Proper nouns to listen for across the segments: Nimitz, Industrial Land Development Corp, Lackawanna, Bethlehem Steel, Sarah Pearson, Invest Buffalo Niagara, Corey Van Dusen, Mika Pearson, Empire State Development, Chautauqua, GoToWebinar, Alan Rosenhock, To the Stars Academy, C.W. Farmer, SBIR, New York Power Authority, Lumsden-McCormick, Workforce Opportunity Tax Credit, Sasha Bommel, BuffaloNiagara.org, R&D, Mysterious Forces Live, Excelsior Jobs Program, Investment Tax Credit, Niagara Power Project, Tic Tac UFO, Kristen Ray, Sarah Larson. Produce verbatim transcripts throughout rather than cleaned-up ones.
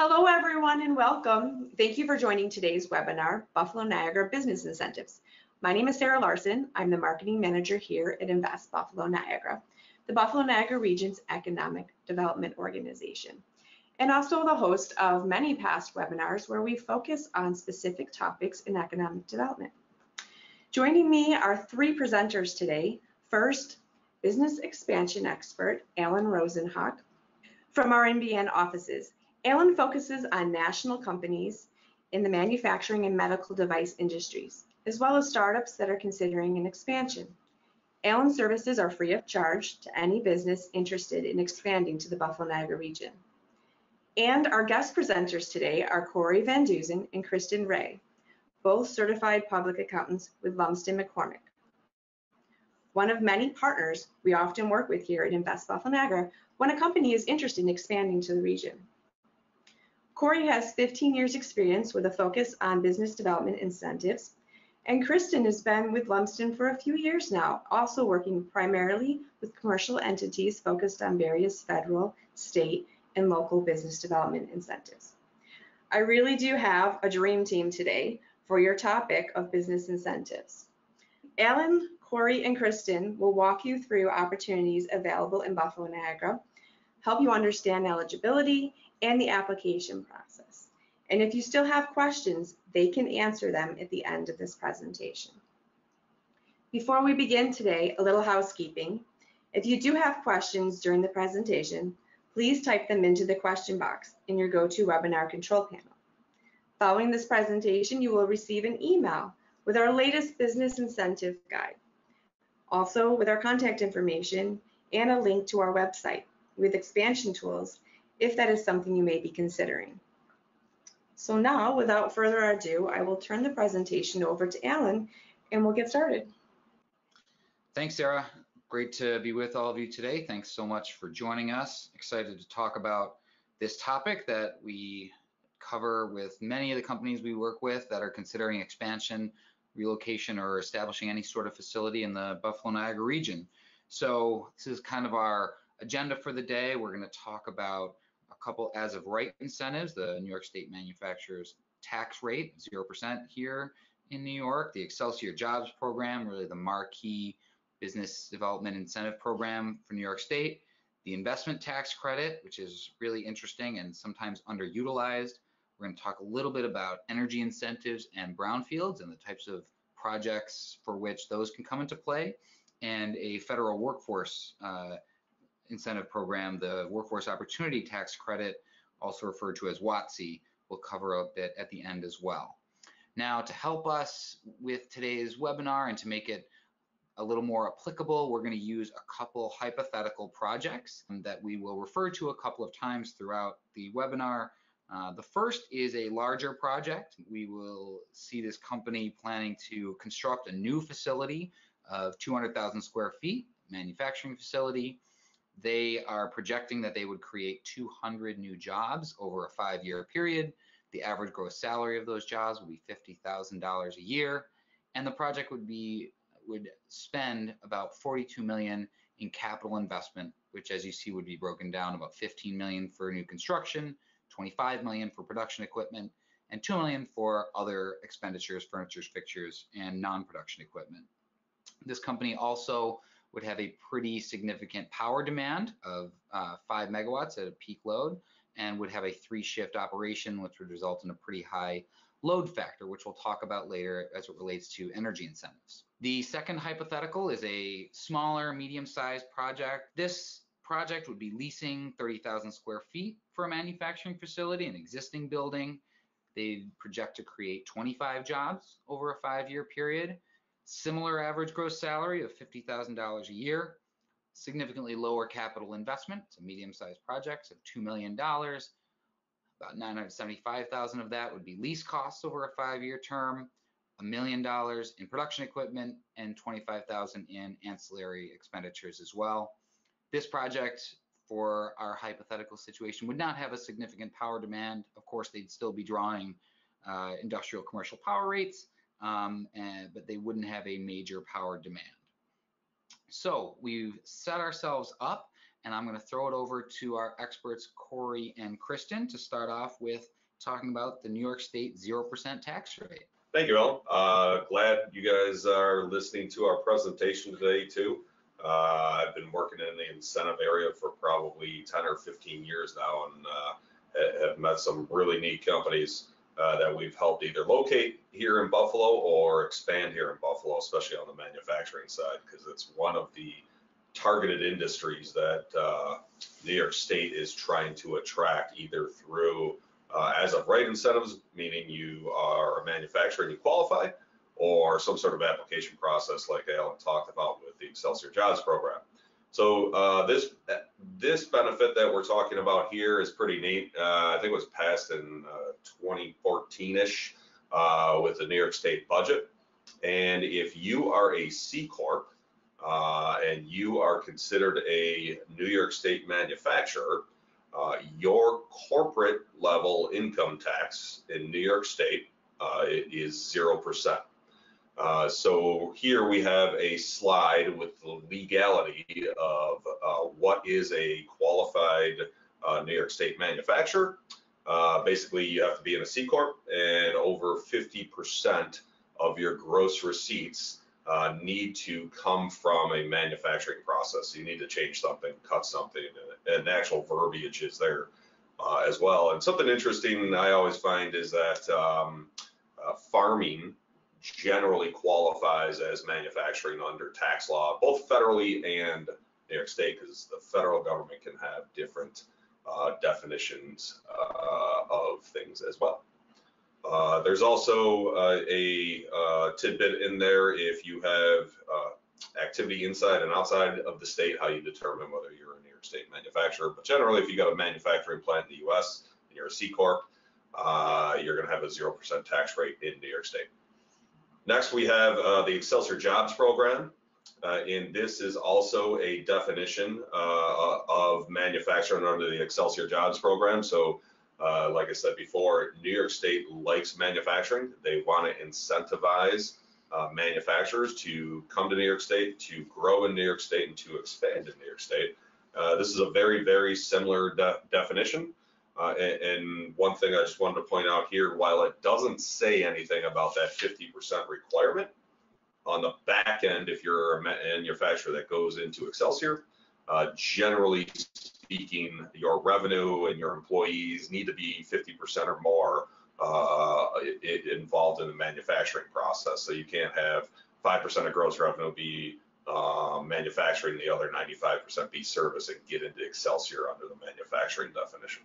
Hello, everyone, and welcome. Thank you for joining today's webinar, Buffalo Niagara Business Incentives. My name is Sarah Larson. I'm the Marketing Manager here at Invest Buffalo Niagara, the Buffalo Niagara region's economic development organization, and also the host of many past webinars where we focus on specific topics in economic development. Joining me are three presenters today. First, business expansion expert Alan Rosenhock from our N B N offices. Alan focuses on national companies in the manufacturing and medical device industries, as well as startups that are considering an expansion. Alan's services are free of charge to any business interested in expanding to the Buffalo Niagara region. And our guest presenters today are Corey Van Dusen and Kristen Ray, both certified public accountants with Lumsden-McCormick, one of many partners we often work with here at Invest Buffalo Niagara when a company is interested in expanding to the region. Corey has fifteen years experience with a focus on business development incentives, and Kristen has been with Lumsden for a few years now, also working primarily with commercial entities focused on various federal, state, and local business development incentives. I really do have a dream team today for your topic of business incentives. Alan, Corey, and Kristen will walk you through opportunities available in Buffalo Niagara, help you understand eligibility and the application process. And if you still have questions, they can answer them at the end of this presentation. Before we begin today, a little housekeeping. If you do have questions during the presentation, please type them into the question box in your GoToWebinar control panel. Following this presentation, you will receive an email with our latest business incentive guide, also with our contact information and a link to our website with expansion tools if that is something you may be considering. So now, without further ado, I will turn the presentation over to Alan and we'll get started. Thanks, Sarah. Great to be with all of you today. Thanks so much for joining us. Excited to talk about this topic that we cover with many of the companies we work with that are considering expansion, relocation, or establishing any sort of facility in the Buffalo Niagara region. So this is kind of our agenda for the day. We're going to talk about a couple as of right incentives, the New York State manufacturer's tax rate, zero percent here in New York, the Excelsior Jobs Program, really the marquee business development incentive program for New York State, the Investment Tax Credit, which is really interesting and sometimes underutilized. We're going to talk a little bit about energy incentives and brownfields and the types of projects for which those can come into play, and a federal workforce uh, incentive program, the Workforce Opportunity Tax Credit, also referred to as W O T C, we'll cover a bit at the end as well. Now, to help us with today's webinar and to make it a little more applicable, we're going to use a couple hypothetical projects that we will refer to a couple of times throughout the webinar. Uh, the first is a larger project. We will see this company planning to construct a new facility of two hundred thousand square feet, manufacturing facility. They are projecting that they would create two hundred new jobs over a five-year period. The average gross salary of those jobs would be fifty thousand dollars a year, and the project would be would spend about forty-two million dollars in capital investment, which, as you see, would be broken down about fifteen million dollars for new construction, twenty-five million dollars for production equipment, and two million dollars for other expenditures, furniture, fixtures, and non-production equipment. This company also would have a pretty significant power demand of uh, five megawatts at a peak load, and would have a three-shift operation, which would result in a pretty high load factor, which we'll talk about later as it relates to energy incentives. The second hypothetical is a smaller, medium-sized project. This project would be leasing thirty thousand square feet for a manufacturing facility, an existing building. They project to create twenty-five jobs over a five-year period. Similar average gross salary of fifty thousand dollars a year, significantly lower capital investment. It's a medium-sized project of two million dollars. About nine hundred seventy-five thousand dollars of that would be lease costs over a five-year term, one million dollars in production equipment, and twenty-five thousand dollars in ancillary expenditures as well. This project, for our hypothetical situation, would not have a significant power demand. Of course, they'd still be drawing uh, industrial commercial power rates, Um, and, but they wouldn't have a major power demand. So we've set ourselves up and I'm going to throw it over to our experts, Corey and Kristen, to start off with talking about the New York State zero percent tax rate. Thank you, Alan. Uh, glad you guys are listening to our presentation today, too. Uh, I've been working in the incentive area for probably ten or fifteen years now, and uh, have met some really neat companies uh, that we've helped either locate here in Buffalo or expand here in Buffalo, especially on the manufacturing side, because it's one of the targeted industries that uh, New York State is trying to attract, either through uh, as of right incentives, meaning you are a manufacturer and you qualify, or some sort of application process like Alan talked about with the Excelsior Jobs Program. So uh, this this benefit that we're talking about here is pretty neat. Uh, I think it was passed in twenty fourteen-ish uh, with the New York State budget. And if you are a C Corp uh, and you are considered a New York State manufacturer, uh, your corporate level income tax in New York State uh, is zero percent. Uh, so here we have a slide with the legality of uh, what is a qualified uh, New York State manufacturer. Uh, basically, you have to be in a C Corp, and over fifty percent of your gross receipts uh, need to come from a manufacturing process. You need to change something, cut something, and, and actual verbiage is there uh, as well. And something interesting I always find is that um, uh, farming generally qualifies as manufacturing under tax law, both federally and New York State, because the federal government can have different uh, definitions uh, of things as well. Uh, there's also uh, a uh, tidbit in there if you have uh, activity inside and outside of the state, how you determine whether you're a New York State manufacturer. But generally, if you got a manufacturing plant in the U S and you're a C Corp, uh, you're going to have a zero percent tax rate in New York State. Next, we have uh, the Excelsior Jobs Program, uh, and this is also a definition uh, of manufacturing under the Excelsior Jobs Program. So, uh, like I said before, New York State likes manufacturing. They want to incentivize uh, manufacturers to come to New York State, to grow in New York State, and to expand in New York State. Uh, this is a very, very similar de- definition. Uh, and, and one thing I just wanted to point out here, while it doesn't say anything about that fifty percent requirement, on the back end, if you're a manufacturer that goes into Excelsior, uh, generally speaking, your revenue and your employees need to be fifty percent or more uh, it, it involved in the manufacturing process. So you can't have five percent of gross revenue be uh, manufacturing, the other ninety-five percent be service, and get into Excelsior under the manufacturing definition.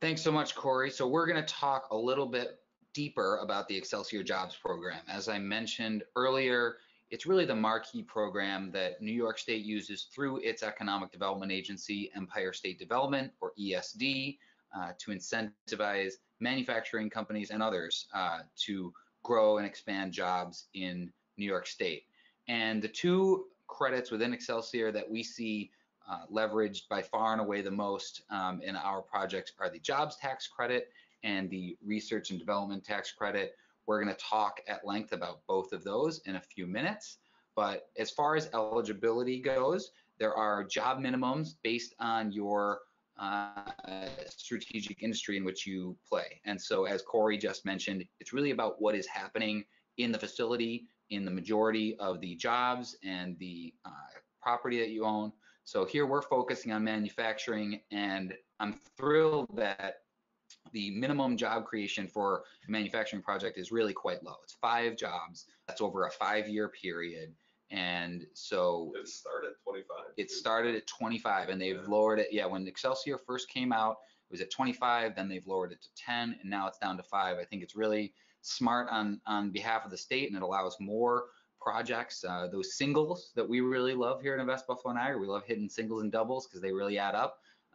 Thanks so much, Corey. So we're going to talk a little bit deeper about the Excelsior Jobs Program. As I mentioned earlier, it's really the marquee program that New York State uses through its economic development agency, Empire State Development, or E S D, uh, to incentivize manufacturing companies and others uh, to grow and expand jobs in New York State. And the two credits within Excelsior that we see Uh, leveraged by far and away the most um, in our projects are the Jobs Tax Credit and the Research and Development Tax Credit. We're going to talk at length about both of those in a few minutes. But as far as eligibility goes, there are job minimums based on your uh, strategic industry in which you play. And so, as Corey just mentioned, it's really about what is happening in the facility, in the majority of the jobs and the uh, property that you own. So here we're focusing on manufacturing, and I'm thrilled that the minimum job creation for a manufacturing project is really quite low. It's five jobs. That's over a five-year period. And so it started at twenty-five. It started at twenty-five, and they've yeah. lowered it. Yeah, when Excelsior first came out, it was at twenty-five, then they've lowered it to ten, and now it's down to five. I think it's really smart on, on behalf of the state, and it allows more projects, uh, those singles that we really love here at Invest Buffalo Niagara. We love hitting singles and doubles because they really add up.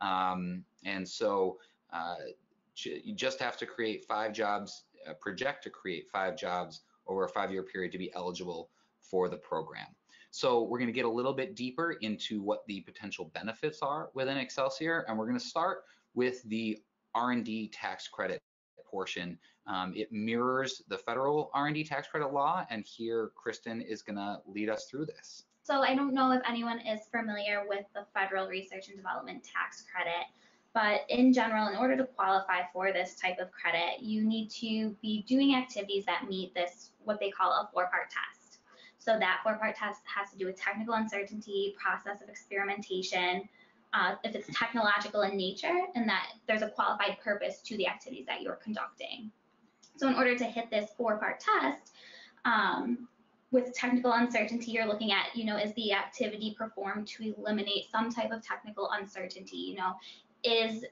Um, and so uh, you just have to create five jobs, uh, project to create five jobs over a five-year period to be eligible for the program. So we're going to get a little bit deeper into what the potential benefits are within Excelsior, and we're going to start with the R and D tax credit portion. Um, it mirrors the federal R and D tax credit law, and here Kristen is going to lead us through this. So I don't know if anyone is familiar with the federal research and development tax credit, but in general, in order to qualify for this type of credit, you need to be doing activities that meet this, what they call a four-part test. So that four-part test has to do with technical uncertainty, process of experimentation, uh, if it's technological in nature, and that there's a qualified purpose to the activities that you're conducting. So in order to hit this four-part test, um, with technical uncertainty, you're looking at, you know, is the activity performed to eliminate some type of technical uncertainty? You know, is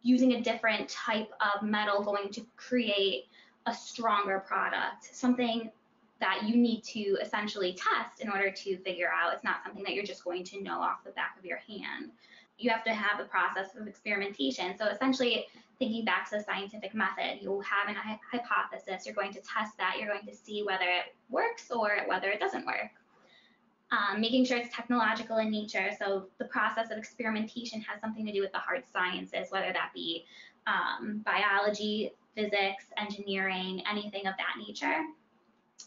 using a different type of metal going to create a stronger product? Something that you need to essentially test in order to figure out. It's not something that you're just going to know off the back of your hand. You have to have a process of experimentation. So essentially, thinking back to the scientific method, you have an hypothesis, you're going to test that, you're going to see whether it works or whether it doesn't work. Um, making sure it's technological in nature, so the process of experimentation has something to do with the hard sciences, whether that be um, biology, physics, engineering, anything of that nature.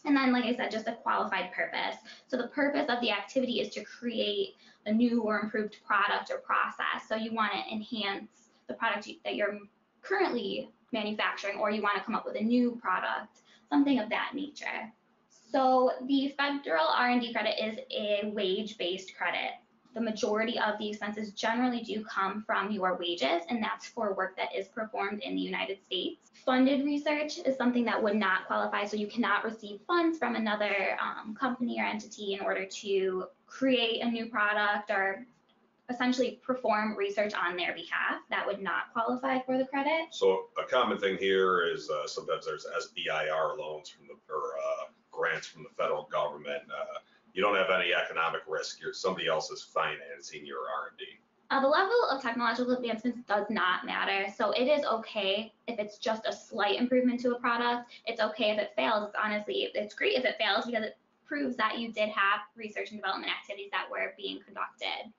And then, like I said, just a qualified purpose. So the purpose of the activity is to create a new or improved product or process. So you want to enhance the product that you're currently manufacturing, or you want to come up with a new product, something of that nature. So the federal R and D credit is a wage-based credit. The majority of the expenses generally do come from your wages, and that's for work that is performed in the United States. Funded research is something that would not qualify, so you cannot receive funds from another um, company or entity in order to create a new product or essentially perform research on their behalf. That would not qualify for the credit. So a common thing here is uh, sometimes there's S B I R loans from the or uh, grants from the federal government. Uh, You don't have any economic risk. You're, somebody else is financing your R and D. Uh, the level of technological advancements does not matter. So it is okay if it's just a slight improvement to a product. It's okay if it fails. It's honestly, it's great if it fails because it proves that you did have research and development activities that were being conducted.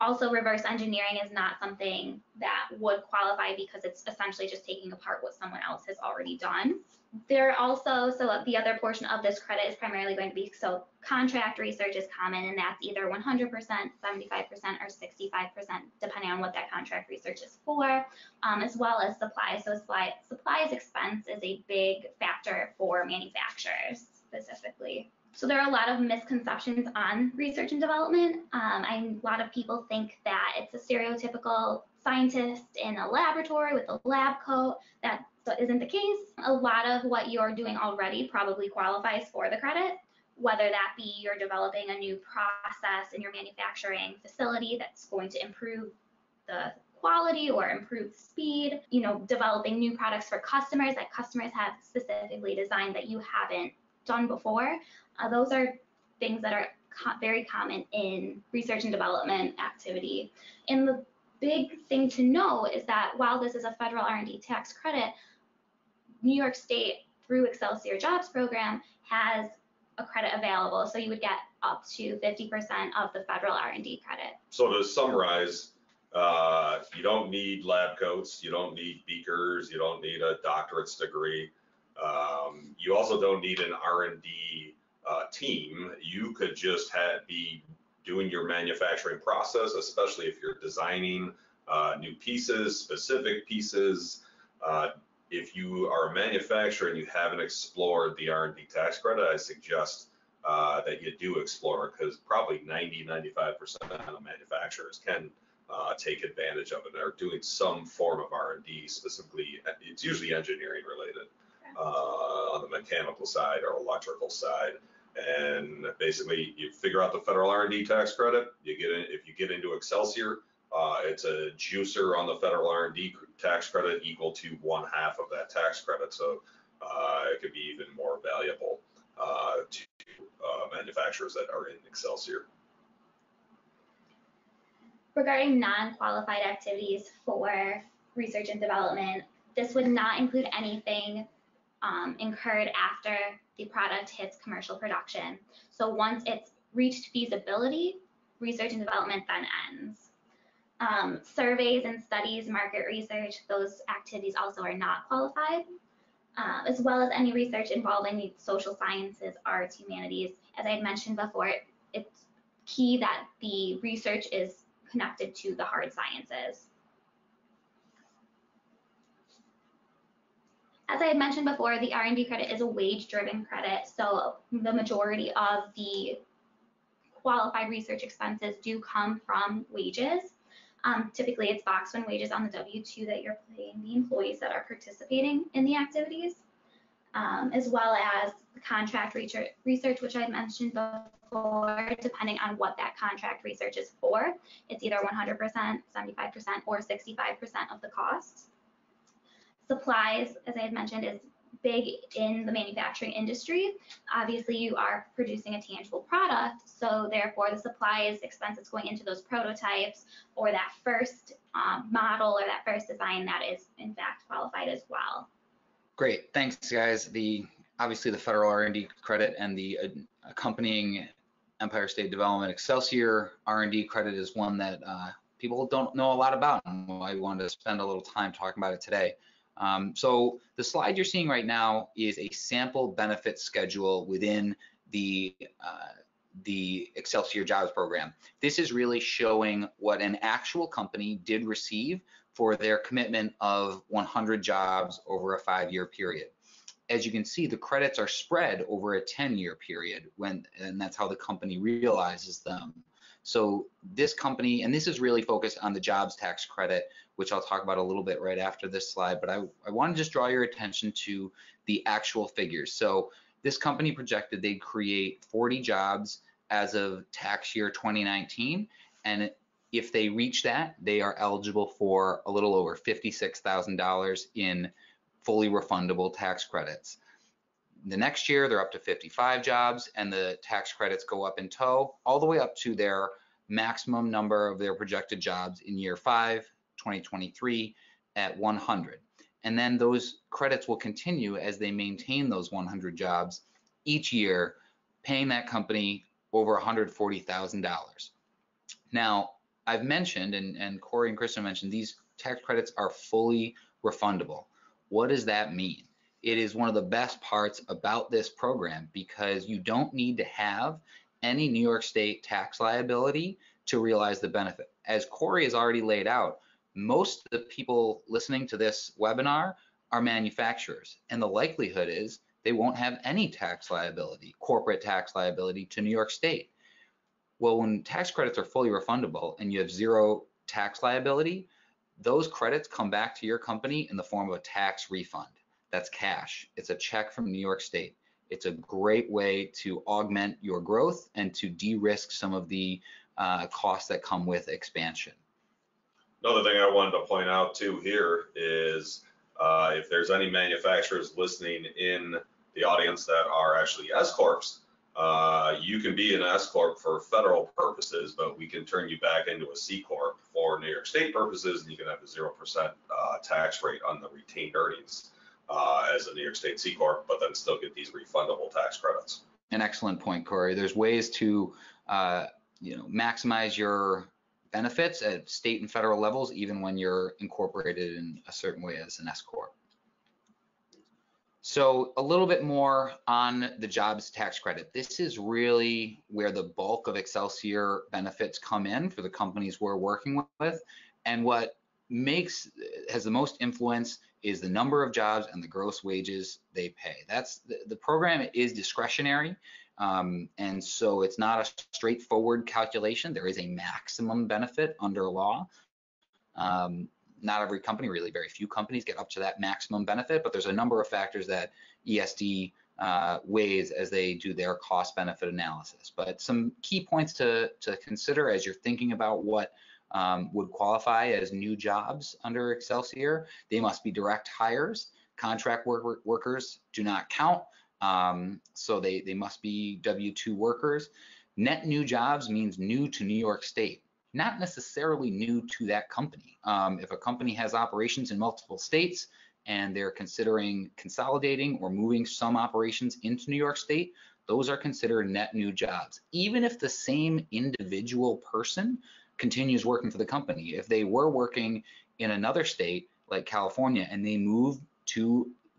Also, reverse engineering is not something that would qualify because it's essentially just taking apart what someone else has already done. There are also, so the other portion of this credit is primarily going to be, so contract research is common, and that's either one hundred percent, seventy-five percent, or sixty-five percent, depending on what that contract research is for, um, as well as supplies. So supply, supplies expense is a big factor for manufacturers specifically. So there are a lot of misconceptions on research and development. Um, I, a lot of people think that it's a stereotypical scientist in a laboratory with a lab coat. That isn't the case. A lot of what you're doing already probably qualifies for the credit, whether that be you're developing a new process in your manufacturing facility that's going to improve the quality or improve speed, you know, developing new products for customers that customers have specifically designed that you haven't done before. Uh, those are things that are co- very common in research and development activity. And the big thing to know is that while this is a federal R and D tax credit, New York State, through Excelsior Jobs Program, has a credit available. So you would get up to fifty percent of the federal R and D credit. So to summarize, uh, you don't need lab coats, you don't need beakers, you don't need a doctorate's degree. Um, you also don't need an R and D uh, team. You could just have, be doing your manufacturing process, especially if you're designing uh, new pieces, specific pieces. Uh, if you are a manufacturer and you haven't explored the R and D tax credit, I suggest uh, that you do explore, because probably ninety, ninety-five percent of manufacturers can uh, take advantage of it or doing some form of R and D specifically. It's usually engineering related. Uh, on the mechanical side or electrical side, and basically you figure out the federal R and D tax credit. You get in, if you get into Excelsior, uh, it's a juicer on the federal R and D tax credit equal to one half of that tax credit, so uh, it could be even more valuable uh, to uh, manufacturers that are in Excelsior. Regarding non-qualified activities for research and development, this would not include anything Um, incurred after the product hits commercial production. So once it's reached feasibility, research and development then ends. Um, surveys and studies, market research, those activities also are not qualified, uh, as well as any research involving social sciences, arts, humanities. As I had mentioned before, it, it's key that the research is connected to the hard sciences. As I had mentioned before, the R and D credit is a wage-driven credit, so the majority of the qualified research expenses do come from wages. Um, typically, it's boxed when wages on the W two that you're paying the employees that are participating in the activities, um, as well as the contract research, which I mentioned before, depending on what that contract research is for. It's either one hundred percent, seventy-five percent, or sixty-five percent of the costs. Supplies, as I had mentioned, is big in the manufacturing industry. Obviously, you are producing a tangible product, so therefore the supplies expenses going into those prototypes or that first um, model or that first design that is in fact qualified as well. Great, thanks guys. The obviously the federal R and D credit and the uh, accompanying Empire State Development Excelsior R and D credit is one that uh, people don't know a lot about, and I wanted to spend a little time talking about it today. Um, so the slide you're seeing right now is a sample benefit schedule within the, uh, the Excelsior Jobs Program. This is really showing what an actual company did receive for their commitment of one hundred jobs over a five-year period. As you can see, the credits are spread over a ten-year period, when, and that's how the company realizes them. So this company, and this is really focused on the jobs tax credit, which I'll talk about a little bit right after this slide, but I, I want to just draw your attention to the actual figures. So this company projected they'd create forty jobs as of tax year twenty nineteen, and if they reach that, they are eligible for a little over fifty-six thousand dollars in fully refundable tax credits. The next year, they're up to fifty-five jobs, and the tax credits go up in tow, all the way up to their maximum number of their projected jobs in year five, twenty twenty-three, at one hundred. And then those credits will continue as they maintain those one hundred jobs each year, paying that company over one hundred forty thousand dollars. Now, I've mentioned, and, and Corey and Kristen mentioned, these tax credits are fully refundable. What does that mean? It is one of the best parts about this program because you don't need to have any New York State tax liability to realize the benefit. As Corey has already laid out, most of the people listening to this webinar are manufacturers, and the likelihood is they won't have any tax liability, corporate tax liability to New York State. Well, when tax credits are fully refundable and you have zero tax liability, those credits come back to your company in the form of a tax refund. That's cash. It's a check from New York State. It's a great way to augment your growth and to de-risk some of the uh, costs that come with expansion. Another thing I wanted to point out too here is uh, if there's any manufacturers listening in the audience that are actually S corps, uh, you can be an S corp for federal purposes, but we can turn you back into a C corp for New York State purposes, and you can have a zero percent uh, tax rate on the retained earnings Uh, as a New York State C corp, but then still get these refundable tax credits. An excellent point, Corey. There's ways to uh, you know, maximize your benefits at state and federal levels, even when you're incorporated in a certain way as an S corp. So a little bit more on the jobs tax credit. This is really where the bulk of Excelsior benefits come in for the companies we're working with, and what makes has the most influence is the number of jobs and the gross wages they pay. That's the, the program is discretionary, um, and so it's not a straightforward calculation. There is a maximum benefit under law. Um, not every company, really very few companies, get up to that maximum benefit, but there's a number of factors that E S D uh, weighs as they do their cost benefit analysis. But some key points to, to consider as you're thinking about what Um, would qualify as new jobs under Excelsior. They must be direct hires. Contract work workers do not count, um, so they, they must be W two workers. Net new jobs means new to New York State, not necessarily new to that company. Um, if a company has operations in multiple states and they're considering consolidating or moving some operations into New York State, those are considered net new jobs. Even if the same individual person continues working for the company. If they were working in another state like California and they move to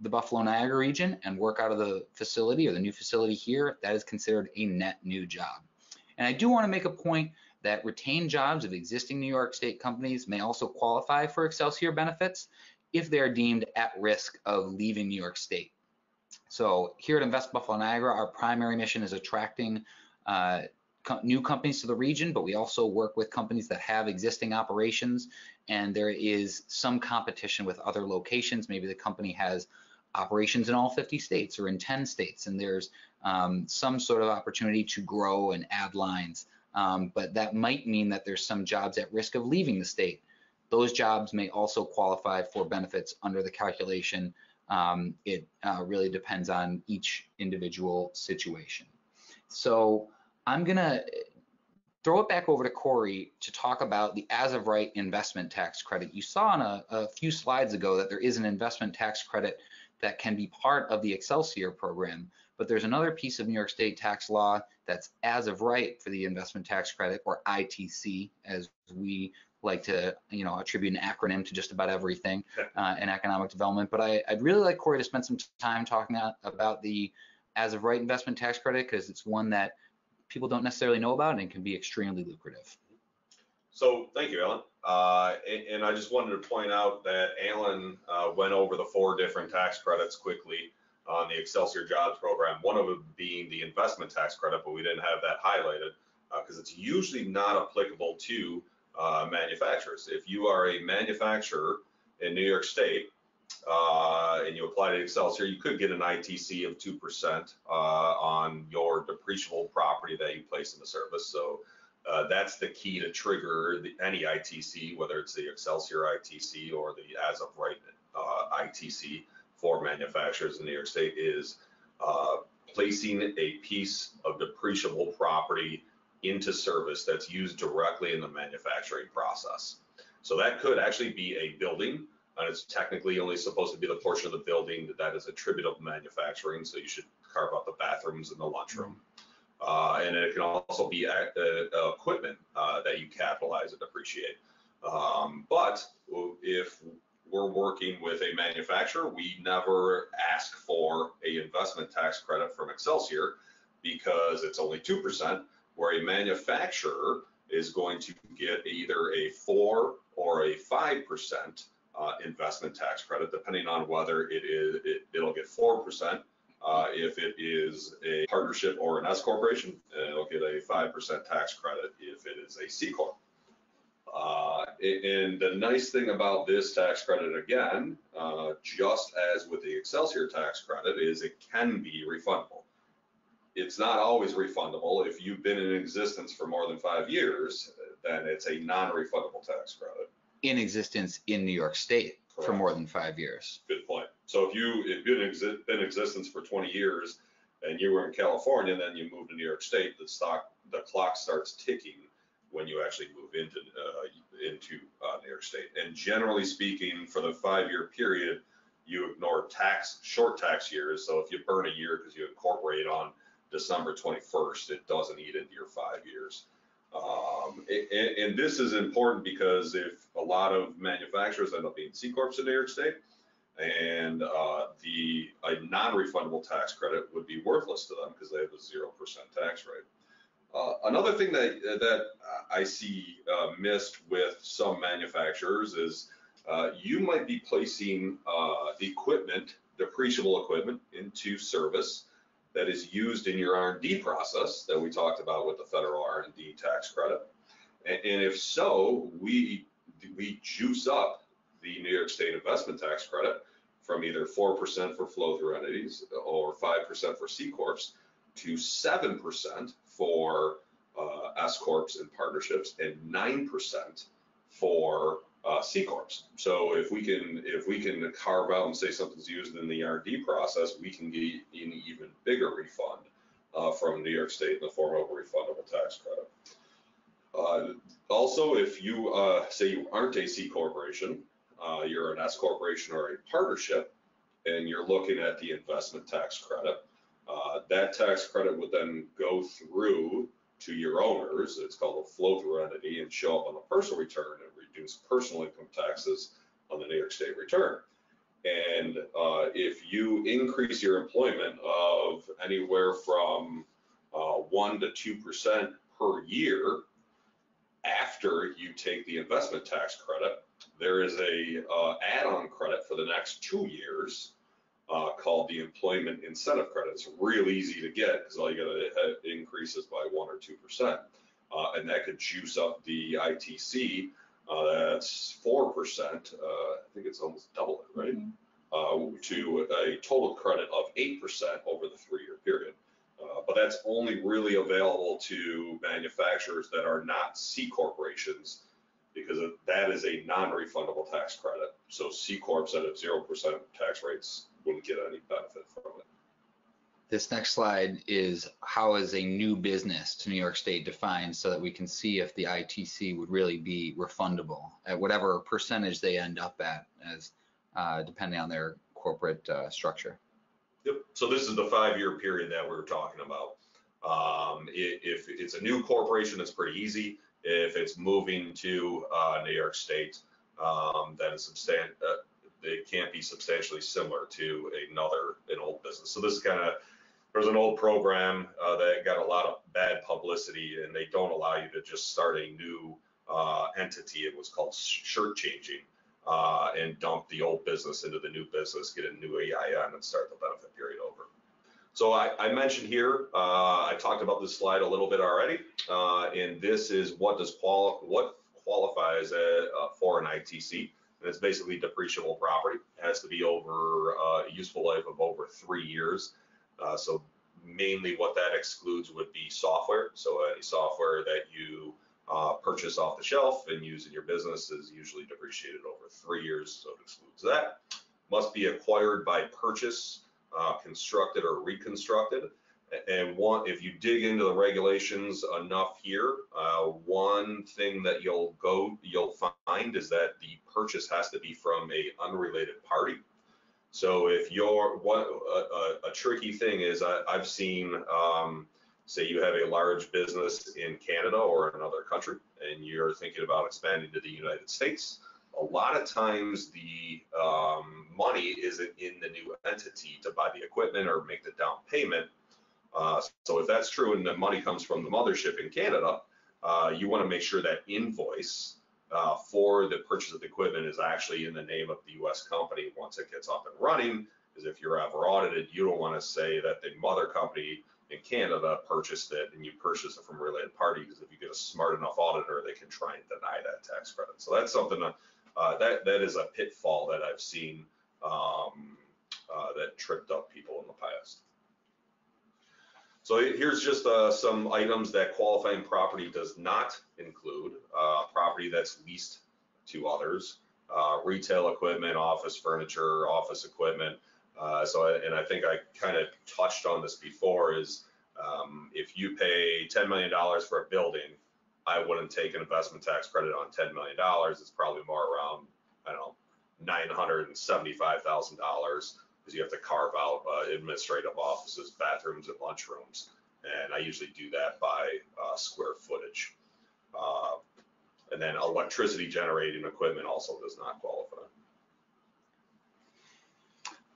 the Buffalo Niagara region and work out of the facility or the new facility here, that is considered a net new job. And I do want to make a point that retained jobs of existing New York State companies may also qualify for Excelsior benefits if they are deemed at risk of leaving New York State. So here at Invest Buffalo Niagara, our primary mission is attracting uh, co new companies to the region, but we also work with companies that have existing operations, and there is some competition with other locations. Maybe the company has operations in all fifty states or in ten states, and there's um, some sort of opportunity to grow and add lines. Um, but that might mean that there's some jobs at risk of leaving the state. Those jobs may also qualify for benefits under the calculation. Um, it uh, really depends on each individual situation. So I'm gonna throw it back over to Corey to talk about the as of right investment tax credit. You saw in a, a few slides ago that there is an investment tax credit that can be part of the Excelsior program, but there's another piece of New York State tax law that's as of right for the investment tax credit, or I T C, as we like to, you know, attribute an acronym to just about everything uh, in economic development. But I, I'd really like Corey to spend some time talking about the as of right investment tax credit, because it's one that people don't necessarily know about and can be extremely lucrative. So thank you, Alan. Uh, and, and I just wanted to point out that Alan uh, went over the four different tax credits quickly on the Excelsior Jobs Program, one of them being the investment tax credit, but we didn't have that highlighted because uh, it's usually not applicable to uh, manufacturers. If you are a manufacturer in New York State uh, and you apply to Excelsior, you could get an I T C of two percent uh, on your depreciable property that you place in the service. So Uh, that's the key to trigger the, any I T C, whether it's the Excelsior I T C or the as of right uh, I T C for manufacturers in New York State, is uh, placing a piece of depreciable property into service that's used directly in the manufacturing process. So that could actually be a building, and it's technically only supposed to be the portion of the building that, that is attributable to manufacturing, so you should carve out the bathrooms and the lunchroom. Mm-hmm. Uh, and it can also be act, uh, equipment uh, that you capitalize and depreciate. Um, but if we're working with a manufacturer, we never ask for a investment tax credit from Excelsior because it's only two percent, where a manufacturer is going to get either a four or a five percent uh, investment tax credit, depending on whether it is, it, it'll get four percent. Uh, if it is a partnership or an S corporation, it'll get a five percent tax credit if it is a C corp. Uh, and the nice thing about this tax credit, again, uh, just as with the Excelsior tax credit, is it can be refundable. It's not always refundable. If you've been in existence for more than five years, then it's a non-refundable tax credit. In existence in New York State. Correct. For more than five years. Good point. So if you if you've exi been in existence for twenty years and you were in California and then you moved to New York State, the stock the clock starts ticking when you actually move into uh, into uh, New York State. And generally speaking, for the five-year period, you ignore tax short tax years. So if you burn a year because you incorporate on December twenty-first, it doesn't eat into your five years. Um, and, and this is important because if a lot of manufacturers end up being C corps in New York State, and uh, the a non-refundable tax credit would be worthless to them because they have a zero percent tax rate. Uh, another thing that that I see uh, missed with some manufacturers is uh, you might be placing uh, equipment, depreciable equipment, into service that is used in your R and D process that we talked about with the federal R and D tax credit. And, and if so, we, we juice up the New York State investment tax credit from either four percent for flow-through entities or five percent for C corps to seven percent for uh, S corps and partnerships and nine percent for uh, C corps. So if we can if we can carve out and say something's used in the R and D process, we can get an even bigger refund uh, from New York State in the form of a refundable tax credit. Uh, also, if you uh, say you aren't a C corporation, uh, you're an S corporation or a partnership, and you're looking at the investment tax credit, uh, that tax credit would then go through to your owners. It's called a flow-through entity and show up on the personal return and reduce personal income taxes on the New York State return. And uh, if you increase your employment of anywhere from uh, one to two percent per year after you take the investment tax credit. There is a uh, add-on credit for the next two years uh, called the employment incentive credit. It's real easy to get because all you gotta increase is by one or two percent, uh, and that could juice up the I T C. Uh, that's four percent. Uh, I think it's almost double it, right? Mm-hmm. Uh, to a total credit of eight percent over the three-year period. Uh, but that's only really available to manufacturers that are not C corporations, because that is a non-refundable tax credit. So C corps at a zero percent tax rates wouldn't get any benefit from it. This next slide is how is a new business to New York State defined, so that we can see if the I T C would really be refundable at whatever percentage they end up at, as uh, depending on their corporate uh, structure. Yep. So this is the five-year period that we were talking about. Um, if it's a new corporation, it's pretty easy. If it's moving to uh, New York State, um, then it's substan- uh, it can't be substantially similar to another an old business. So this is kind of, there's an old program uh, that got a lot of bad publicity, and they don't allow you to just start a new uh, entity. It was called shirt changing, uh, and dump the old business into the new business, get a new E I N, and start the benefit period over. So I, I mentioned here, uh, I talked about this slide a little bit already, uh, and this is what does quali- what qualifies uh, uh, for an I T C, and it's basically depreciable property. It has to be over uh, a useful life of over three years. Uh, so mainly what that excludes would be software. So any software that you uh, purchase off the shelf and use in your business is usually depreciated over three years, so it excludes that. Must be acquired by purchase. Uh, constructed or reconstructed, and one, if you dig into the regulations enough here, uh, one thing that you'll go you'll find is that the purchase has to be from a unrelated party. So if you're what a, a, a tricky thing is, I, I've seen um, say you have a large business in Canada or another country, and you're thinking about expanding to the United States. A lot of times the um, money isn't in the new entity to buy the equipment or make the down payment. Uh, so if that's true and the money comes from the mothership in Canada, uh, you want to make sure that invoice uh, for the purchase of the equipment is actually in the name of the U S company once it gets up and running. Because if you're ever audited, you don't want to say that the mother company in Canada purchased it and you purchased it from a related party, because if you get a smart enough auditor, they can try and deny that tax credit. So that's something that Uh, that, that is a pitfall that I've seen um, uh, that tripped up people in the past. So here's just uh, some items that qualifying property does not include. Uh, property that's leased to others, uh, retail equipment, office furniture, office equipment. Uh, so, I, and I think I kind of touched on this before, is um, if you pay ten million dollars for a building, I wouldn't take an investment tax credit on ten million dollars. It's probably more around, I don't know, nine hundred seventy-five thousand dollars, because you have to carve out uh, administrative offices, bathrooms, and lunchrooms. And I usually do that by uh, square footage. Uh, and then electricity generating equipment also does not qualify.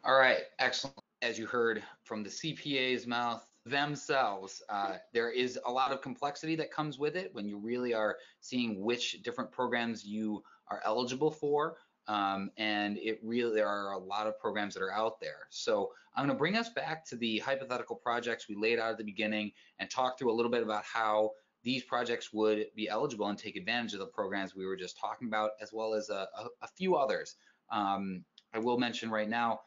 All right, excellent. As you heard from the C P A's mouth, themselves. Uh, there is a lot of complexity that comes with it when you really are seeing which different programs you are eligible for. Um, and it really, there are a lot of programs that are out there. So I'm going to bring us back to the hypothetical projects we laid out at the beginning and talk through a little bit about how these projects would be eligible and take advantage of the programs we were just talking about, as well as a, a, a few others. Um, I will mention right now,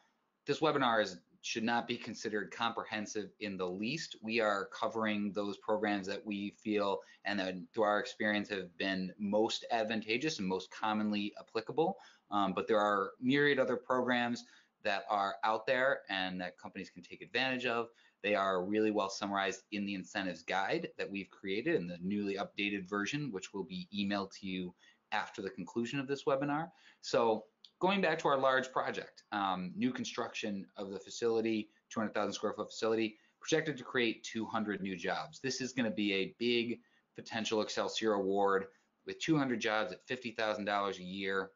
this webinar is should not be considered comprehensive in the least. We are covering those programs that we feel and that through our experience have been most advantageous and most commonly applicable. Um, but there are myriad other programs that are out there and that companies can take advantage of. They are really well summarized in the incentives guide that we've created in the newly updated version, which will be emailed to you after the conclusion of this webinar. So going back to our large project, um, new construction of the facility, two hundred thousand square foot facility, projected to create two hundred new jobs. This is going to be a big potential Excelsior award with two hundred jobs at fifty thousand dollars a year.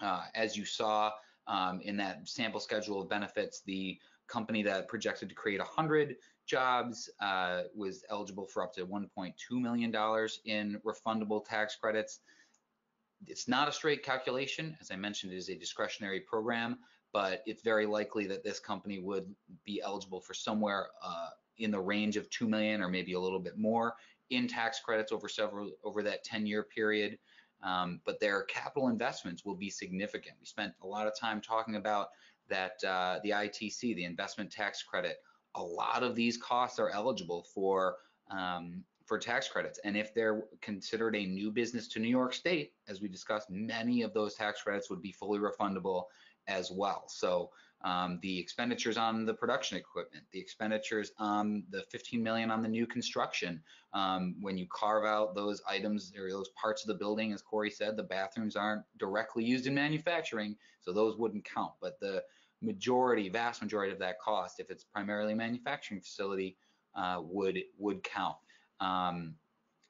Uh, as you saw um, in that sample schedule of benefits, the company that projected to create one hundred Jobs uh, was eligible for up to one point two million dollars in refundable tax credits. It's not a straight calculation. As I mentioned, it is a discretionary program, but it's very likely that this company would be eligible for somewhere uh, in the range of two million dollars or maybe a little bit more in tax credits over several over that ten-year period. Um, but their capital investments will be significant. We spent a lot of time talking about that uh, the I T C, the Investment Tax Credit. A lot of these costs are eligible for um, for tax credits, and if they're considered a new business to New York State, as we discussed, many of those tax credits would be fully refundable as well. So um, the expenditures on the production equipment, the expenditures on the fifteen million dollars on the new construction, um, when you carve out those items or those parts of the building, as Corey said, the bathrooms aren't directly used in manufacturing, so those wouldn't count. But the majority, vast majority of that cost, if it's primarily a manufacturing facility, uh, would would count. Um,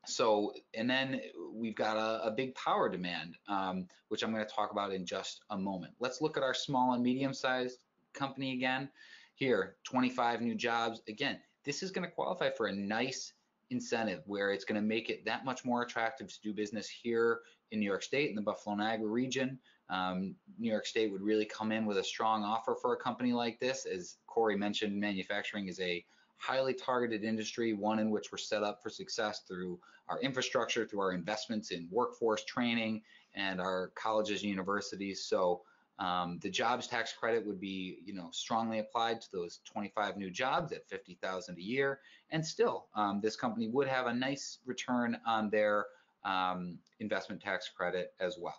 so, and then we've got a, a big power demand, um, which I'm going to talk about in just a moment. Let's look at our small and medium-sized company again. Here, twenty-five new jobs. Again, this is going to qualify for a nice incentive where it's going to make it that much more attractive to do business here in New York State, in the Buffalo Niagara region. Um, New York State would really come in with a strong offer for a company like this. As Corey mentioned, manufacturing is a highly targeted industry, one in which we're set up for success through our infrastructure, through our investments in workforce training and our colleges and universities. So um, the jobs tax credit would be, you know, strongly applied to those twenty-five new jobs at fifty thousand dollars a year. And still, um, this company would have a nice return on their um, investment tax credit as well.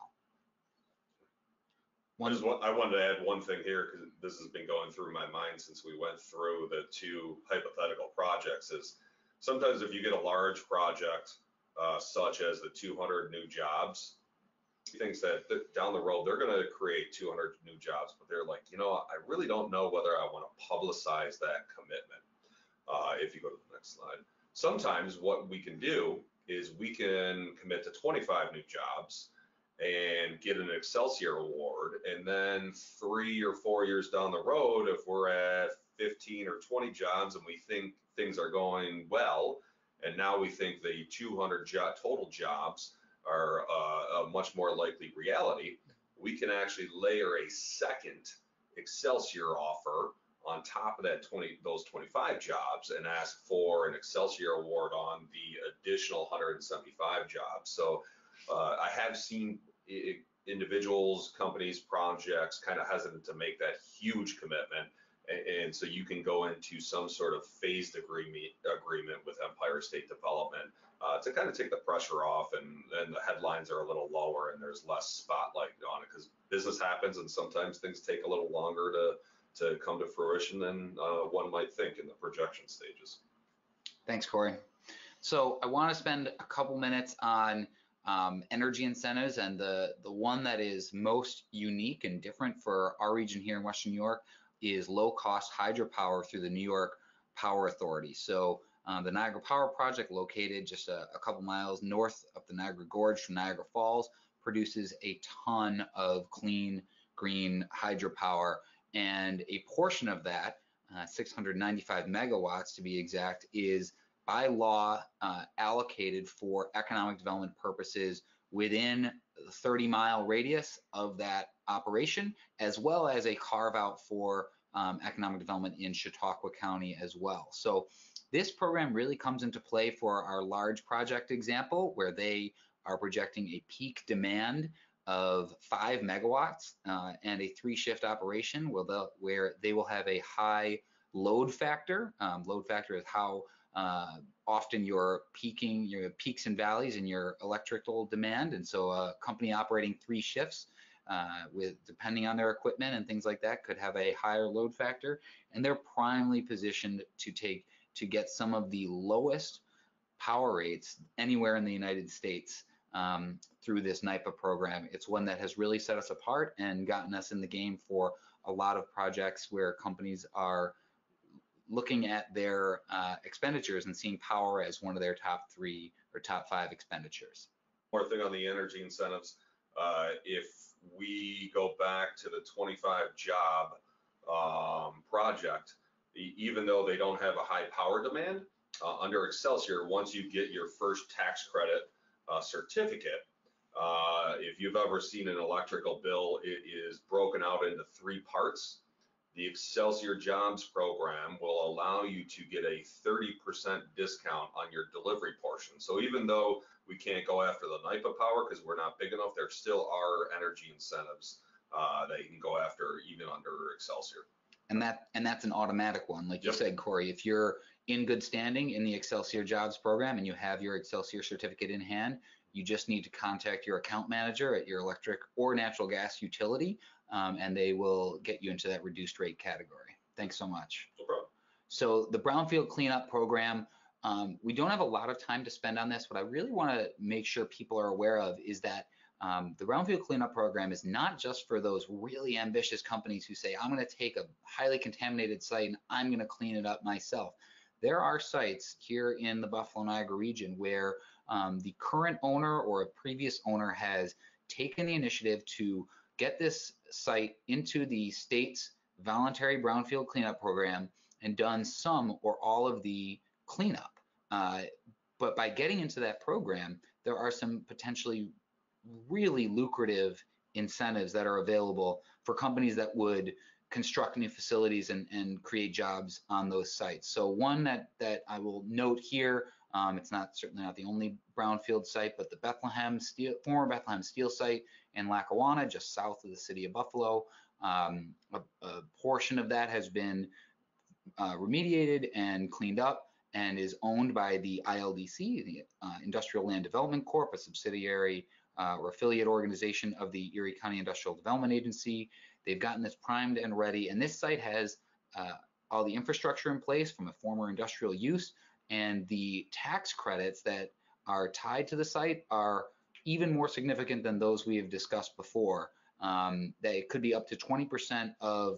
One, I, just want, I wanted to add one thing here, because this has been going through my mind since we went through the two hypothetical projects, is sometimes if you get a large project, uh, such as the two hundred new jobs, things that th- down the road, they're going to create two hundred new jobs, but they're like, you know, I really don't know whether I want to publicize that commitment. Uh, if you go to the next slide, sometimes what we can do is we can commit to twenty-five new jobs and get an Excelsior award, and then three or four years down the road, if we're at fifteen or twenty jobs and we think things are going well, and now we think the two hundred jo- total jobs are uh, a much more likely reality, we can actually layer a second Excelsior offer on top of that twenty those twenty-five jobs and ask for an Excelsior award on the additional one hundred seventy-five jobs. So uh, I have seen It, individuals, companies, projects kind of hesitant to make that huge commitment, and, and so you can go into some sort of phased agreement agreement with Empire State Development uh, to kind of take the pressure off, and then the headlines are a little lower and there's less spotlight on it, because business happens and sometimes things take a little longer to to come to fruition than uh, one might think in the projection stages. Thanks, Corey. So I want to spend a couple minutes on Um, energy incentives, and the the one that is most unique and different for our region here in Western New York is low-cost hydropower through the New York Power Authority. So um, the Niagara Power Project, located just a, a couple miles north up the Niagara Gorge from Niagara Falls, produces a ton of clean, green hydropower, and a portion of that, uh, six hundred ninety-five megawatts to be exact, is by law uh, allocated for economic development purposes within the thirty mile radius of that operation, as well as a carve out for um, economic development in Chautauqua County as well. So this program really comes into play for our large project example, where they are projecting a peak demand of five megawatts uh, and a three shift operation where, where they will have a high load factor. Um, load factor is how Uh, often you're peaking, your peaks and valleys in your electrical demand, and so a company operating three shifts, uh, with depending on their equipment and things like that, could have a higher load factor, and they're primely positioned to take to get some of the lowest power rates anywhere in the United States um, through this NYPA program. It's one that has really set us apart and gotten us in the game for a lot of projects where companies are looking at their uh, expenditures and seeing power as one of their top three or top five expenditures. More thing on the energy incentives. Uh, if we go back to the twenty-five job um, project, even though they don't have a high power demand. Uh, under Excelsior, once you get your first tax credit uh, certificate, uh, if you've ever seen an electrical bill, it is broken out into three parts. The Excelsior Jobs Program will allow you to get a thirty percent discount on your delivery portion. So even though we can't go after the NYPA power because we're not big enough, there still are energy incentives uh, that you can go after even under Excelsior. And that and that's an automatic one, like yep. you said, Corey. If you're in good standing in the Excelsior Jobs Program and you have your Excelsior certificate in hand, you just need to contact your account manager at your electric or natural gas utility, um, and they will get you into that reduced rate category. Thanks so much. No problem. So the Brownfield Cleanup Program, um, we don't have a lot of time to spend on this. What I really want to make sure people are aware of is that um, the Brownfield Cleanup Program is not just for those really ambitious companies who say, I'm going to take a highly contaminated site and I'm going to clean it up myself. There are sites here in the Buffalo Niagara region where um, the current owner or a previous owner has taken the initiative to get this site into the state's voluntary brownfield cleanup program and done some or all of the cleanup. Uh, but by getting into that program, there are some potentially really lucrative incentives that are available for companies that would construct new facilities and, and create jobs on those sites. So one that, that I will note here, um, it's not certainly not the only brownfield site, but the Bethlehem Steel, former Bethlehem Steel site in Lackawanna, just south of the city of Buffalo. Um, a, a portion of that has been uh, remediated and cleaned up and is owned by the I L D C, the uh, Industrial Land Development Corp, a subsidiary Uh, or affiliate organization of the Erie County Industrial Development Agency. They've gotten this primed and ready, and this site has uh, all the infrastructure in place from a former industrial use, and the tax credits that are tied to the site are even more significant than those we have discussed before. Um, they could be up to twenty percent of,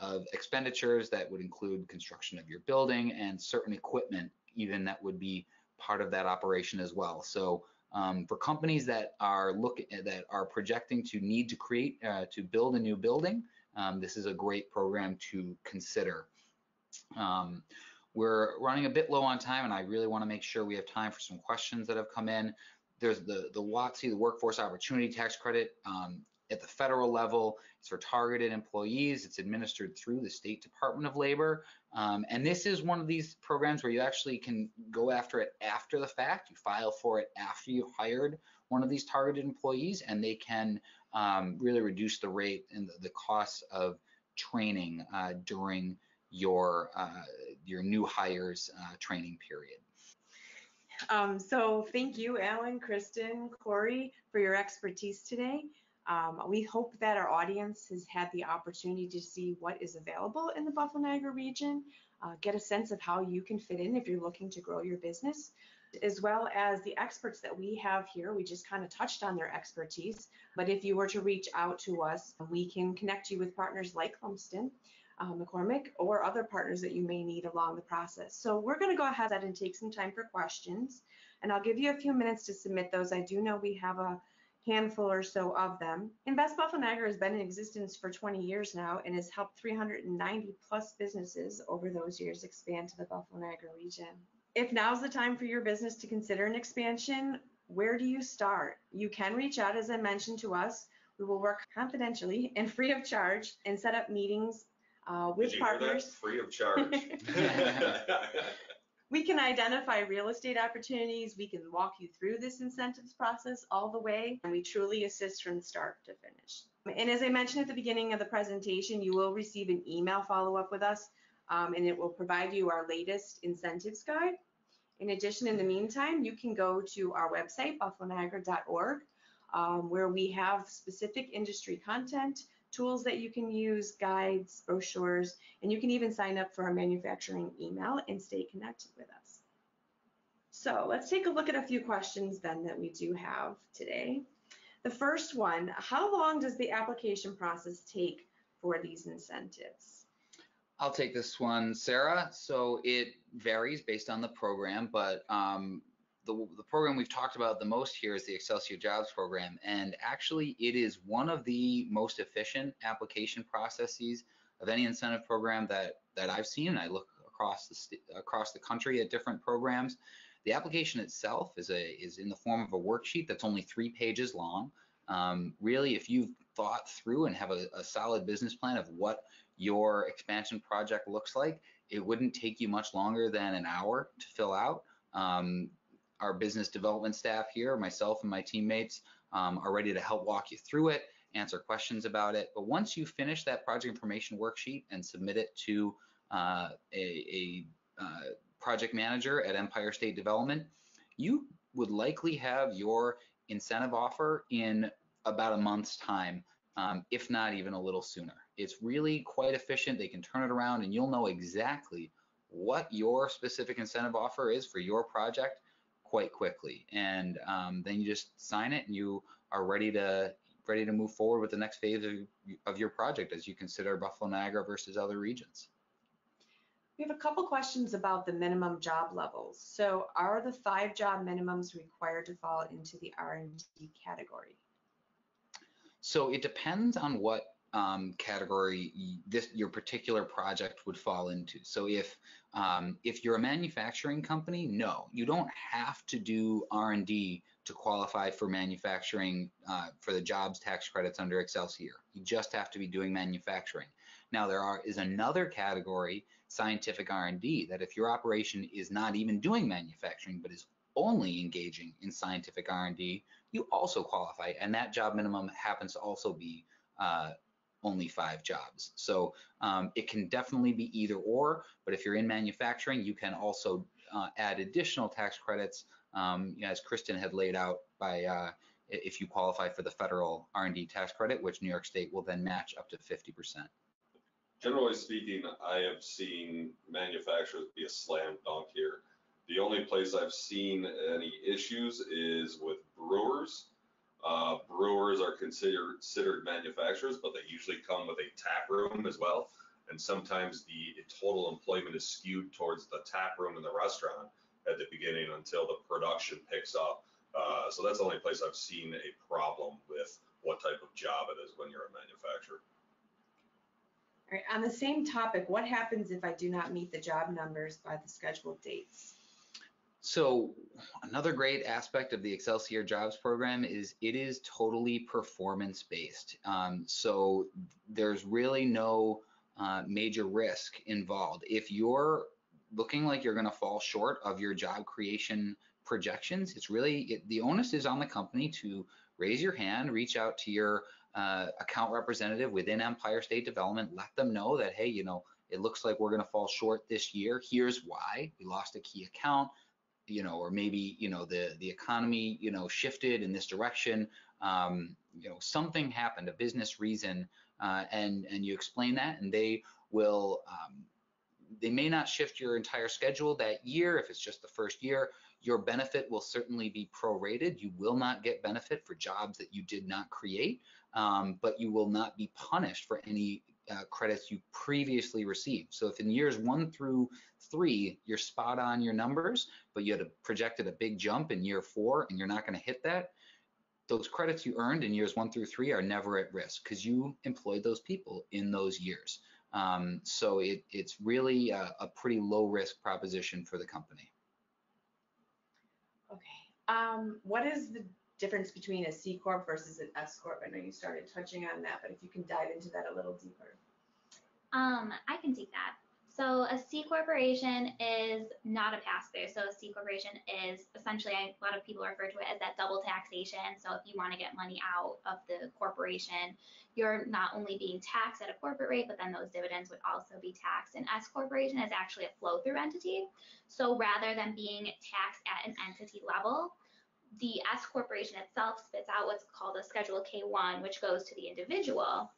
of expenditures that would include construction of your building and certain equipment even that would be part of that operation as well. So. Um, for companies that are look that are projecting to need to create uh, to build a new building, um, this is a great program to consider. Um, we're running a bit low on time, and I really want to make sure we have time for some questions that have come in. There's the the W O T C, the Workforce Opportunity Tax Credit. Um, at the federal level, it's for targeted employees. It's administered through the State Department of Labor. Um, and this is one of these programs where you actually can go after it after the fact. You file for it after you hired one of these targeted employees, and they can um, really reduce the rate and the, the cost of training uh, during your, uh, your new hires uh, training period. Um, so thank you, Alan, Kristen, Corey, for your expertise today. Um, we hope that our audience has had the opportunity to see what is available in the Buffalo Niagara region, uh, get a sense of how you can fit in if you're looking to grow your business, as well as the experts that we have here. We just kind of touched on their expertise, but if you were to reach out to us, we can connect you with partners like Lumsden, uh, McCormick, or other partners that you may need along the process. So we're going to go ahead and take some time for questions, and I'll give you a few minutes to submit those. I do know we have a handful or so of them. Invest Buffalo Niagara has been in existence for twenty years now and has helped three hundred ninety plus businesses over those years expand to the Buffalo Niagara region. If now's the time for your business to consider an expansion, where do you start? You can reach out, as I mentioned, to us. We will work confidentially and free of charge and set up meetings uh, with partners. Did you hear that? Free of charge. We can identify real estate opportunities. We can walk you through this incentives process all the way, and we truly assist from start to finish. And as I mentioned at the beginning of the presentation, you will receive an email follow-up with us, um, and it will provide you our latest incentives guide. In addition, in the meantime, you can go to our website, Buffalo Niagara dot org, um, where we have specific industry content, tools that you can use, guides, brochures, and you can even sign up for our manufacturing email and stay connected with us. So let's take a look at a few questions then that we do have today. The first one, how long does the application process take for these incentives? I'll take this one, Sarah. So it varies based on the program, but um, The, the program we've talked about the most here is the Excelsior Jobs Program, and actually it is one of the most efficient application processes of any incentive program that that I've seen. I look across the across the country at different programs. The application itself is a is in the form of a worksheet that's only three pages long. Um, really, if you've thought through and have a, a solid business plan of what your expansion project looks like, it wouldn't take you much longer than an hour to fill out. Um, our business development staff here, myself and my teammates, um, are ready to help walk you through it, answer questions about it. But once you finish that project information worksheet and submit it to uh, a, a uh, project manager at Empire State Development, you would likely have your incentive offer in about a month's time, um, if not even a little sooner. It's really quite efficient. They can turn it around and you'll know exactly what your specific incentive offer is for your project quite quickly. And um, then you just sign it and you are ready to ready to move forward with the next phase of, of your project as you consider Buffalo Niagara versus other regions. We have a couple questions about the minimum job levels. So are the five job minimums required to fall into the R and D category? So it depends on what um, category this your particular project would fall into. So if, um, if you're a manufacturing company, no, you don't have to do R and D to qualify for manufacturing uh, for the jobs tax credits under Excelsior. You just have to be doing manufacturing. Now there are, is another category, scientific R and D, that if your operation is not even doing manufacturing but is only engaging in scientific R and D, you also qualify, and that job minimum happens to also be uh, only five jobs. So um, it can definitely be either or, but if you're in manufacturing, you can also uh, add additional tax credits, um, you know, as Kristen had laid out, by uh, if you qualify for the federal R and D tax credit, which New York State will then match up to fifty percent. Generally speaking, I have seen manufacturers be a slam dunk here. The only place I've seen any issues is with brewers. Uh, brewers are considered, considered manufacturers, but they usually come with a tap room as well. And sometimes the total employment is skewed towards the tap room in the restaurant at the beginning until the production picks up. Uh, so that's the only place I've seen a problem with what type of job it is when you're a manufacturer. All right, on the same topic, what happens if I do not meet the job numbers by the scheduled dates? So another great aspect of the Excelsior Jobs Program is it is totally performance-based. Um, so there's really no uh, major risk involved. If you're looking like you're going to fall short of your job creation projections, it's really, it, the onus is on the company to raise your hand, reach out to your uh, account representative within Empire State Development, let them know that, hey, you know, it looks like we're going to fall short this year. Here's why. We lost a key account, you know, or maybe, you know, the, the economy, you know, shifted in this direction. Um, you know, something happened, a business reason, uh, and, and you explain that, and they will, um, they may not shift your entire schedule that year if it's just the first year. Your benefit will certainly be prorated. You will not get benefit for jobs that you did not create, um, but you will not be punished for any uh, credits you previously received. So if in years one through three, you're spot on your numbers, but you had a, projected a big jump in year four and you're not gonna hit that, those credits you earned in years one through three are never at risk because you employed those people in those years. Um, so it, it's really a, a pretty low risk proposition for the company. Okay, um, what is the difference between a C Corp versus an S Corp? I know you started touching on that, but if you can dive into that a little deeper. Um, I can take that. So a C Corporation is not a pass-through. So a C Corporation is essentially, a lot of people refer to it as that double taxation. So if you want to get money out of the corporation, you're not only being taxed at a corporate rate, but then those dividends would also be taxed. An S Corporation is actually a flow-through entity. So rather than being taxed at an entity level, the S Corporation itself spits out what's called a Schedule K one, which goes to the individual.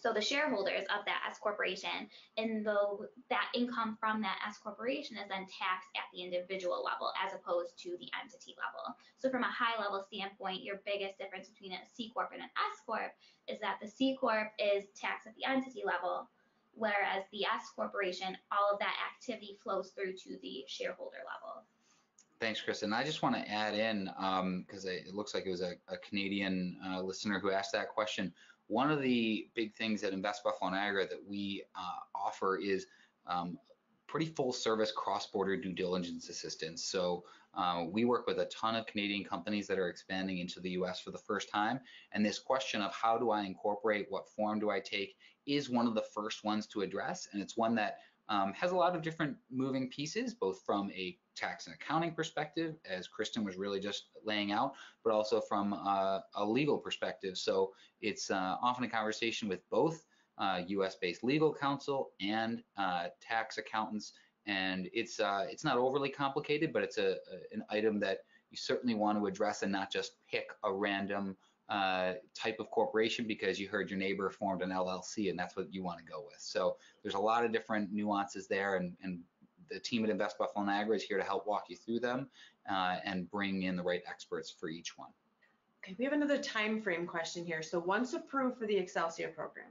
So the shareholders of that S corporation, and the, that income from that S corporation is then taxed at the individual level as opposed to the entity level. So from a high level standpoint, your biggest difference between a C corp and an S corp is that the C corp is taxed at the entity level, whereas the S corporation, all of that activity flows through to the shareholder level. Thanks, Kristen. I just want to add in, because um, it looks like it was a, a Canadian uh, listener who asked that question. one of the big things at Invest Buffalo Niagara that we uh, offer is um, pretty full service cross-border due diligence assistance. So uh, we work with a ton of Canadian companies that are expanding into the U S for the first time. And this question of how do I incorporate, what form do I take, is one of the first ones to address. And it's one that um, has a lot of different moving pieces, both from a tax and accounting perspective, as Kristen was really just laying out, but also from uh, a legal perspective. So it's uh, often a conversation with both Uh, U S-based legal counsel and uh, tax accountants, and it's uh, it's not overly complicated, but it's a, a an item that you certainly want to address and not just pick a random uh, type of corporation because you heard your neighbor formed an L L C and that's what you want to go with. So there's a lot of different nuances there, and, and the team at Invest Buffalo Niagara is here to help walk you through them uh, and bring in the right experts for each one. Okay, we have another time frame question here. So once approved for the Excelsior program,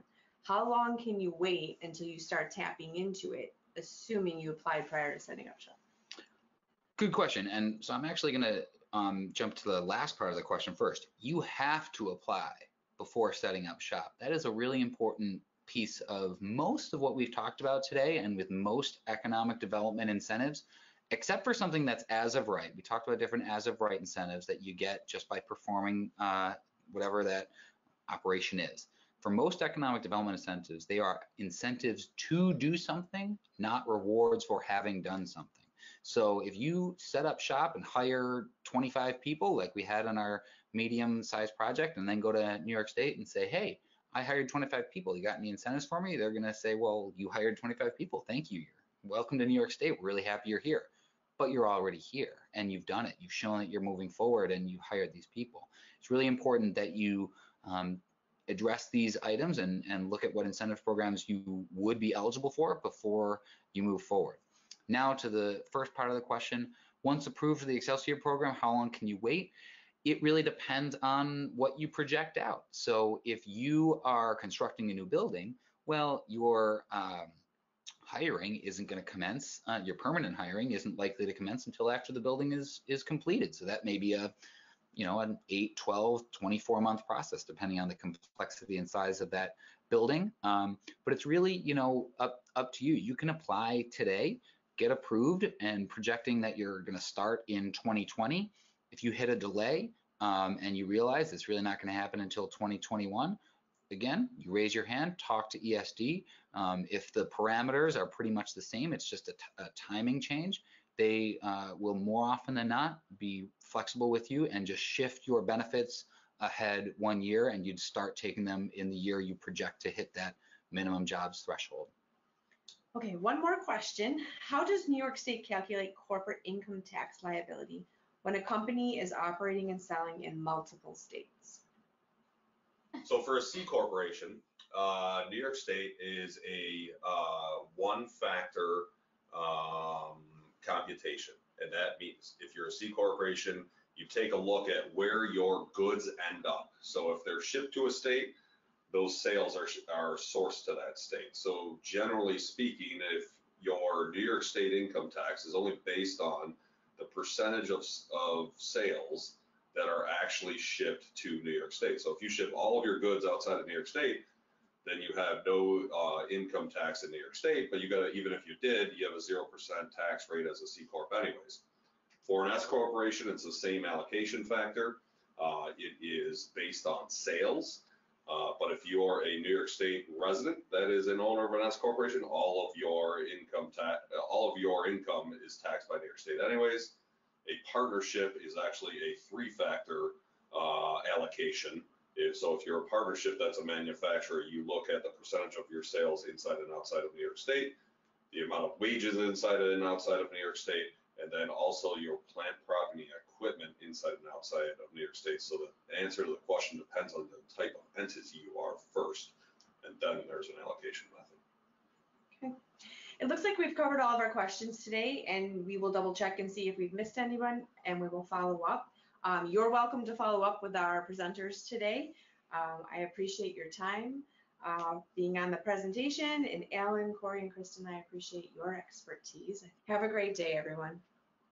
how long can you wait until you start tapping into it, assuming you applied prior to setting up shop? Good question. And so I'm actually going to um, jump to the last part of the question first. You have to apply before setting up shop. That is a really important piece of most of what we've talked about today, and with most economic development incentives, except for something that's as of right. We talked about different as of right incentives that you get just by performing uh, whatever that operation is. For most economic development incentives, they are incentives to do something, not rewards for having done something. So if you set up shop and hire twenty-five people like we had on our medium-sized project, and then go to New York State and say, hey, I hired twenty-five people, you got any incentives for me? They're going to say, well, you hired twenty-five people. Thank you. You're welcome to New York State. We're really happy you're here. But you're already here and you've done it. You've shown that you're moving forward and you hired these people. It's really important that you um, address these items and, and look at what incentive programs you would be eligible for before you move forward. Now to the first part of the question, once approved for the Excelsior program, how long can you wait? It really depends on what you project out. So if you are constructing a new building, well, your um, hiring isn't going to commence, uh, your permanent hiring isn't likely to commence until after the building is, is completed. So that may be a you know, an eight, twelve, twenty-four month process, depending on the complexity and size of that building. Um, but it's really, you know, up, up to you. You can apply today, get approved, and projecting that you're gonna start in twenty twenty. If you hit a delay um, and you realize it's really not gonna happen until twenty twenty-one, again, you raise your hand, talk to E S D. Um, if the parameters are pretty much the same, it's just a, t a timing change, they uh, will more often than not be flexible with you and just shift your benefits ahead one year, and you'd start taking them in the year you project to hit that minimum jobs threshold. Okay, one more question. How does New York State calculate corporate income tax liability when a company is operating and selling in multiple states? So for a C corporation, uh, New York State is a uh, one-factor um, computation, and that means if you're a C corporation, you take a look at where your goods end up. So if they're shipped to a state, those sales are, are sourced to that state. So generally speaking, if your New York State income tax is only based on the percentage of, of sales that are actually shipped to New York State. So if you ship all of your goods outside of New York State, then you have no uh, income tax in New York State, but you gotta, even if you did, you have a zero percent tax rate as a C Corp anyways. For an S Corporation, it's the same allocation factor. Uh, it is based on sales, uh, but if you're a New York State resident that is an owner of an S Corporation, all of your income tax, all of your income is taxed by New York State anyways. A partnership is actually a three-factor uh, allocation. If, so if you're a partnership that's a manufacturer, you look at the percentage of your sales inside and outside of New York State, the amount of wages inside and outside of New York State, and then also your plant, property, equipment inside and outside of New York State. So the answer to the question depends on the type of entity you are first, and then there's an allocation method. Okay. It looks like we've covered all of our questions today, and we will double check and see if we've missed anyone, and we will follow up. Um, you're welcome to follow up with our presenters today. Um, I appreciate your time uh, being on the presentation, and Alan, Corey, and Kristen, I appreciate your expertise. Have a great day, everyone.